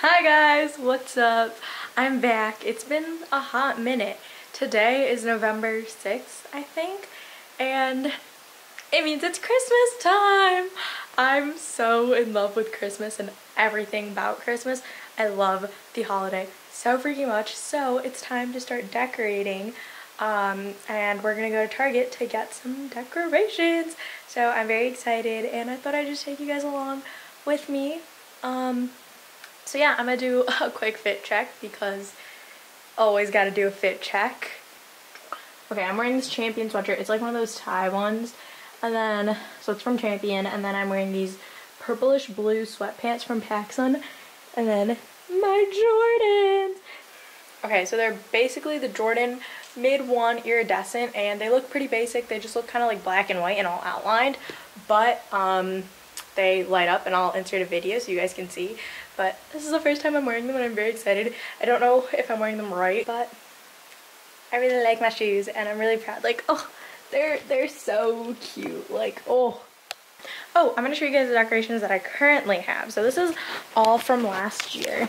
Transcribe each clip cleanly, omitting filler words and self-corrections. Hi guys, what's up? I'm back. It's been a hot minute. Today is November 6th, I think, and it means it's Christmas time. I'm so in love with Christmas and everything about Christmas. I love the holiday so freaking much, so it's time to start decorating. And we're gonna go to Target to get some decorations. So I'm very excited, and I thought I'd just take you guys along with me. So yeah, I'm gonna do a quick fit check because always gotta do a fit check. Okay, I'm wearing this Champion sweatshirt. It's like one of those tie ones. And then, so it's from Champion, and then I'm wearing these purplish blue sweatpants from Pacsun, and then my Jordans. Okay, so they're basically the Jordan mid-1 iridescent, and they look pretty basic. They just look kind of like black and white and all outlined, but they light up, and I'll insert a video so you guys can see. But this is the first time I'm wearing them, and I'm very excited. I don't know if I'm wearing them right, but I really like my shoes, and I'm really proud. Like, oh, they're so cute. Like, oh. Oh, I'm going to show you guys the decorations that I currently have. So this is all from last year.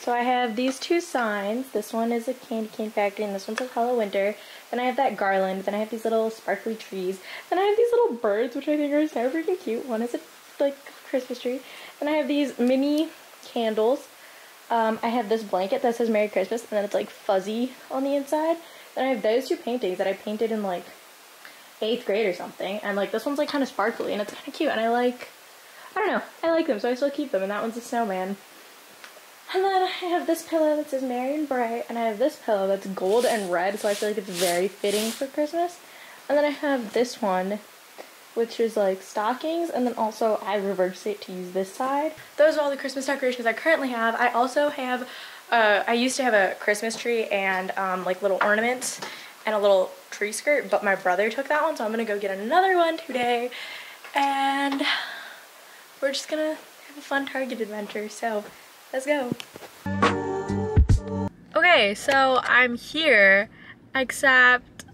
So I have these two signs. This one is a candy cane factory, and this one says Hello Winter. Then I have that garland. Then I have these little sparkly trees. Then I have these little birds, which I think are so freaking cute. One is a like Christmas tree. Then I have these mini candles. I have this blanket that says Merry Christmas, and then it's like fuzzy on the inside. Then I have those two paintings that I painted in like 8th grade or something. And like this one's like kind of sparkly, and it's kind of cute. And I like, I don't know, I like them, so I still keep them. And that one's a snowman. And then I have this pillow that says Merry and Bright, and I have this pillow that's gold and red, so I feel like it's very fitting for Christmas. And then I have this one, which is like stockings, and then also I reversed it to use this side. Those are all the Christmas decorations I currently have. I also have, I used to have a Christmas tree and like little ornaments and a little tree skirt, but my brother took that one, so I'm gonna go get another one today. And we're just gonna have a fun Target adventure, so. Let's go. Okay, so I'm here, except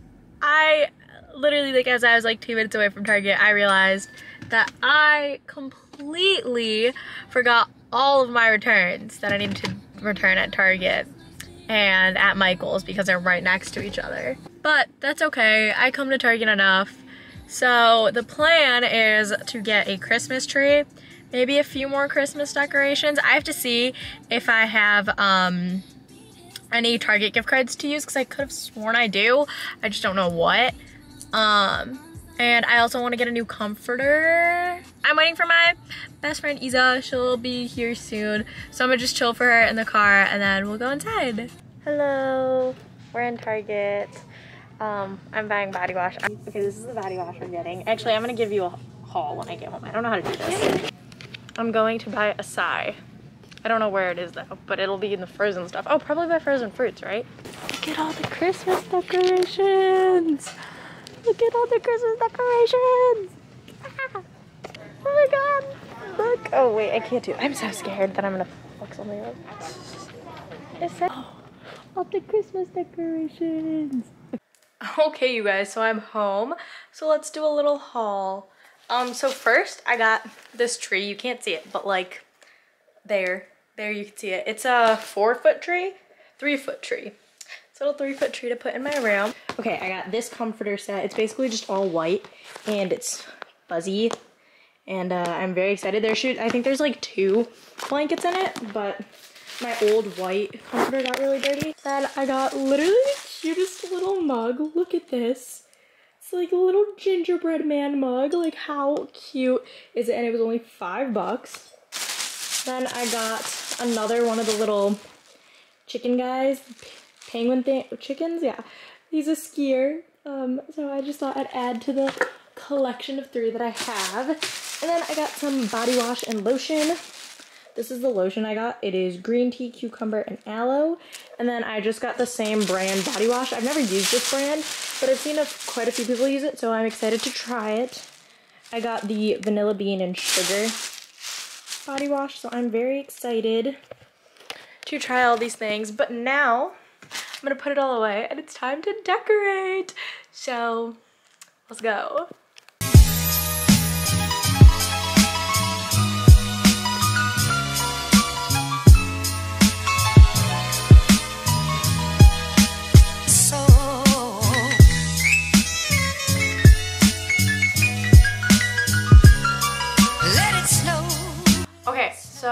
I literally, like, as I was like 2 minutes away from Target, I realized that I completely forgot all of my returns that I needed to return at Target and at Michael's because they're right next to each other. But that's okay, I come to Target enough. So the plan is to get a Christmas tree. Maybe a few more Christmas decorations. I have to see if I have any Target gift cards to use because I could have sworn I do. I just don't know what. And I also want to get a new comforter. I'm waiting for my best friend Isa. She'll be here soon. So I'm gonna just chill for her in the car and then we'll go inside. Hello, we're in Target. I'm buying body wash. Okay, this is the body wash we're getting. Actually, I'm gonna give you a haul when I get home. I don't know how to do this. I'm going to buy acai. I don't know where it is though, but it'll be in the frozen stuff. Oh, probably by frozen fruits, right? Look at all the Christmas decorations. Look at all the Christmas decorations. Ah. Oh my God, look. Oh wait, I can't do it. I'm so scared that I'm gonna fuck something up. Oh, all the Christmas decorations. Okay, you guys, so I'm home. So let's do a little haul. So first I got this tree. You can't see it, but like there you can see it. It's a 3-foot tree. It's a little 3-foot tree to put in my room. Okay, I got this comforter set. It's basically just all white and it's fuzzy, and I'm very excited. I think there's like 2 blankets in it, but my old white comforter got really dirty. Then I got literally the cutest little mug. Look at this. It's like a little gingerbread man mug. Like, how cute is it? And it was only $5. Then I got another one of the little chicken guys, penguin thing, chickens, yeah. He's a skier. So I just thought I'd add to the collection of 3 that I have. And then I got some body wash and lotion. This is the lotion I got. It is green tea, cucumber, and aloe. And then I just got the same brand body wash. I've never used this brand, but I've seen quite a few people use it, so I'm excited to try it. I got the vanilla bean and sugar body wash, so I'm very excited to try all these things. But now, I'm gonna put it all away, and it's time to decorate. So, let's go.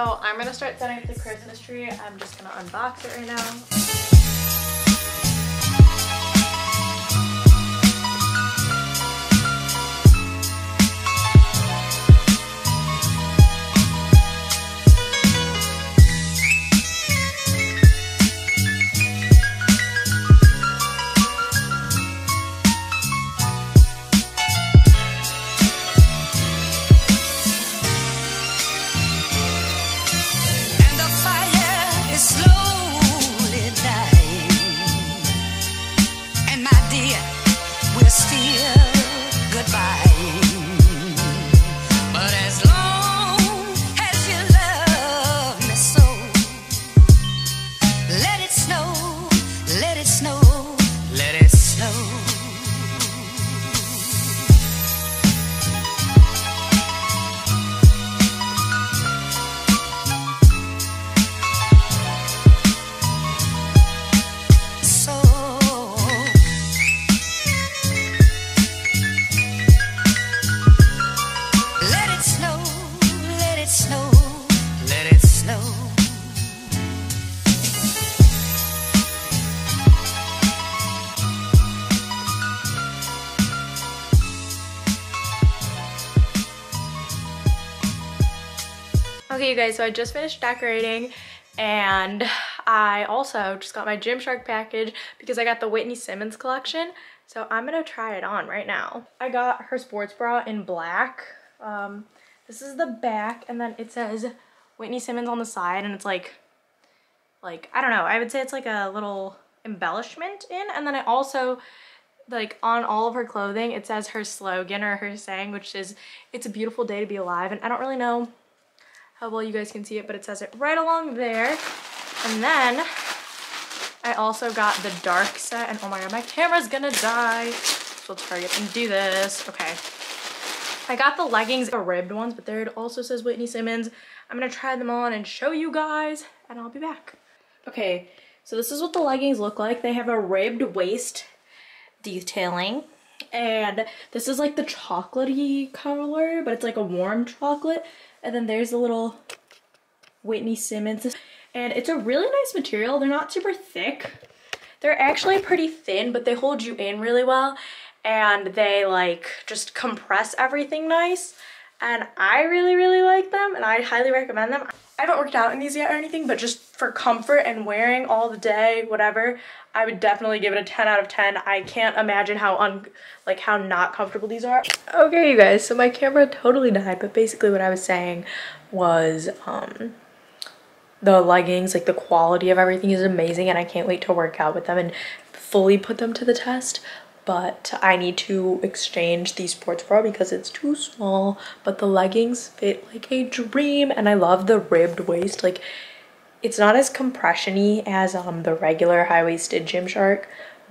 So I'm gonna start setting up the Christmas tree. I'm just gonna unbox it right now. Okay, you guys, so I just finished decorating, and I also just got my Gymshark package because I got the Whitney Simmons collection, so I'm gonna try it on right now. I got her sports bra in black. This is the back, and then it says Whitney Simmons on the side, and it's like I don't know, I would say it's like a little embellishment in, and then I also, like, on all of her clothing, it says her slogan or her saying, which is, "It's a beautiful day to be alive," and I don't really know how well you guys can see it, but it says it right along there. And then I also got the dark set, and oh my god, my camera's gonna die. We'll Target and do this. Okay, I got the leggings, the ribbed ones, but there it also says Whitney Simmons. I'm gonna try them on and show you guys, and I'll be back. Okay, so this is what the leggings look like. They have a ribbed waist detailing, and this is like the chocolatey color, but it's like a warm chocolate. And then there's the little Whitney Simmons. And it's a really nice material. They're not super thick. They're actually pretty thin, but they hold you in really well. And they, like, just compress everything nice. And I really, really like them, and I highly recommend them. I haven't worked out in these yet or anything, but just for comfort and wearing all the day, whatever, I would definitely give it a 10 out of 10. I can't imagine how not comfortable these are. Okay, you guys, so my camera totally died, but basically what I was saying was the leggings, like, the quality of everything is amazing, and I can't wait to work out with them and fully put them to the test. But I need to exchange the sports bra because it's too small, but the leggings fit like a dream, and I love the ribbed waist. Like, it's not as compression-y as the regular high-waisted Gymshark,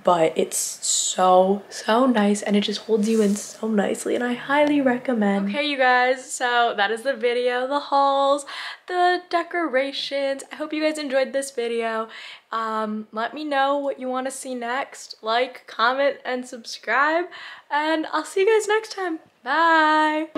but it's so nice, and it just holds you in so nicely, and I highly recommend. Okay, you guys, so that is the video, the hauls, the decorations. I hope you guys enjoyed this video. Let me know what you want to see next. Like, comment, and subscribe, and I'll see you guys next time. Bye.